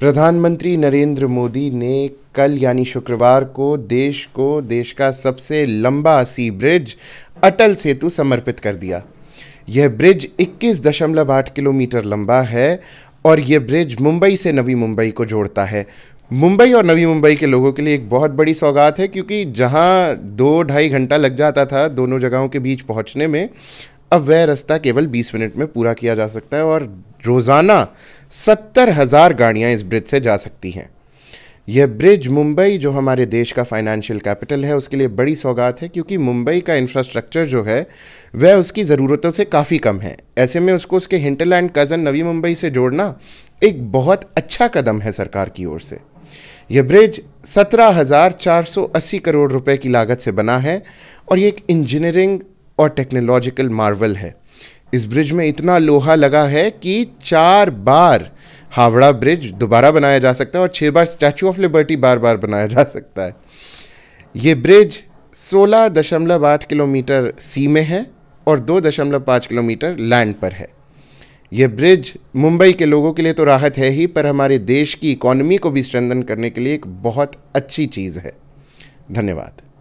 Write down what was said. प्रधानमंत्री नरेंद्र मोदी ने कल यानी शुक्रवार को देश का सबसे लंबा सी ब्रिज अटल सेतु समर्पित कर दिया। यह ब्रिज 21.8 किलोमीटर लंबा है और यह ब्रिज मुंबई से नवी मुंबई को जोड़ता है। मुंबई और नवी मुंबई के लोगों के लिए एक बहुत बड़ी सौगात है, क्योंकि जहां 2-2.5 घंटा लग जाता था दोनों जगहों के बीच पहुंचने में, अब वह रास्ता केवल 20 मिनट में पूरा किया जा सकता है और रोज़ाना 70,000 गाड़ियाँ इस ब्रिज से जा सकती हैं। यह ब्रिज मुंबई, जो हमारे देश का फाइनेंशियल कैपिटल है, उसके लिए बड़ी सौगात है, क्योंकि मुंबई का इंफ्रास्ट्रक्चर जो है वह उसकी ज़रूरतों से काफ़ी कम है। ऐसे में उसको उसके हिंटरलैंड कज़न नवी मुंबई से जोड़ना एक बहुत अच्छा कदम है सरकार की ओर से। यह ब्रिज 17,480 करोड़ रुपए की लागत से बना है और ये एक इंजीनियरिंग और टेक्नोलॉजिकल मार्वल है। इस ब्रिज में इतना लोहा लगा है कि 4 बार हावड़ा ब्रिज दोबारा बनाया जा सकता है और 6 बार स्टैचू ऑफ लिबर्टी बार बनाया जा सकता है। ये ब्रिज 16.8 किलोमीटर सी में है और 2.5 किलोमीटर लैंड पर है। यह ब्रिज मुंबई के लोगों के लिए तो राहत है ही, पर हमारे देश की इकोनॉमी को भी स्ट्रेंथन करने के लिए एक बहुत अच्छी चीज़ है। धन्यवाद।